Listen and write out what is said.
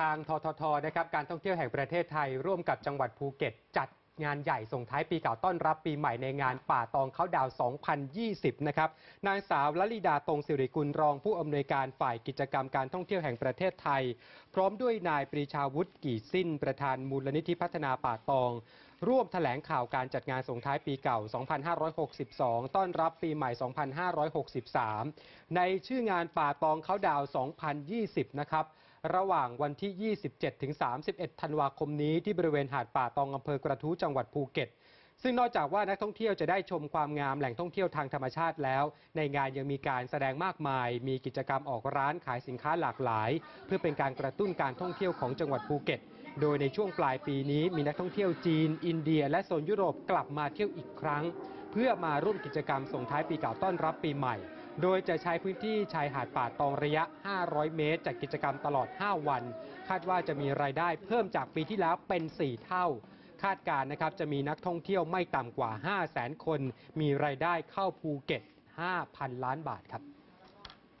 ทางททท.นะครับการท่องเที่ยวแห่งประเทศไทยร่วมกับจังหวัดภูเก็ตจัดงานใหญ่ส่งท้ายปีเก่าต้อนรับปีใหม่ในงานป่าตองเข้าดาว 2020 นะครับนางสาวลลิดาตรงสิริกุลรองผู้อำนวยการฝ่ายกิจกรรมการท่องเที่ยวแห่งประเทศไทยพร้อมด้วยนายปรีชาวุฒิกี่สิ้นประธานมูลนิธิพัฒนาป่าตองร่วมแถลงข่าวการจัดงานส่งท้ายปีเก่า 2562 ต้อนรับปีใหม่ 2563 ในชื่องานป่าตองเข้าดาว 2020 นะครับระหว่างวันที่ 27 ถึง 31 ธันวาคมนี้ที่บริเวณหาดป่าตองอำเภอกระทู้จังหวัดภูเก็ตซึ่งนอกจากว่านักท่องเที่ยวจะได้ชมความงามแหล่งท่องเที่ยวทางธรรมชาติแล้วในงานยังมีการแสดงมากมายมีกิจกรรมออกร้านขายสินค้าหลากหลายเพื่อเป็นการกระตุ้นการท่องเที่ยวของจังหวัดภูเก็ตโดยในช่วงปลายปีนี้มีนักท่องเที่ยวจีนอินเดียและโซนยุโรปกลับมาเที่ยวอีกครั้งเพื่อมาร่วมกิจกรรมส่งท้ายปีเก่าต้อนรับปีใหม่โดยจะใช้พื้นที่ชายหาดป่าตองระยะ 500 เมตรจากกิจกรรมตลอด 5 วันคาดว่าจะมีรายได้เพิ่มจากปีที่แล้วเป็น 4 เท่าคาดการณ์นะครับจะมีนักท่องเที่ยวไม่ต่ำกว่า 500,000 คนมีรายได้เข้าภูเก็ต 5,000 ล้านบาทครับ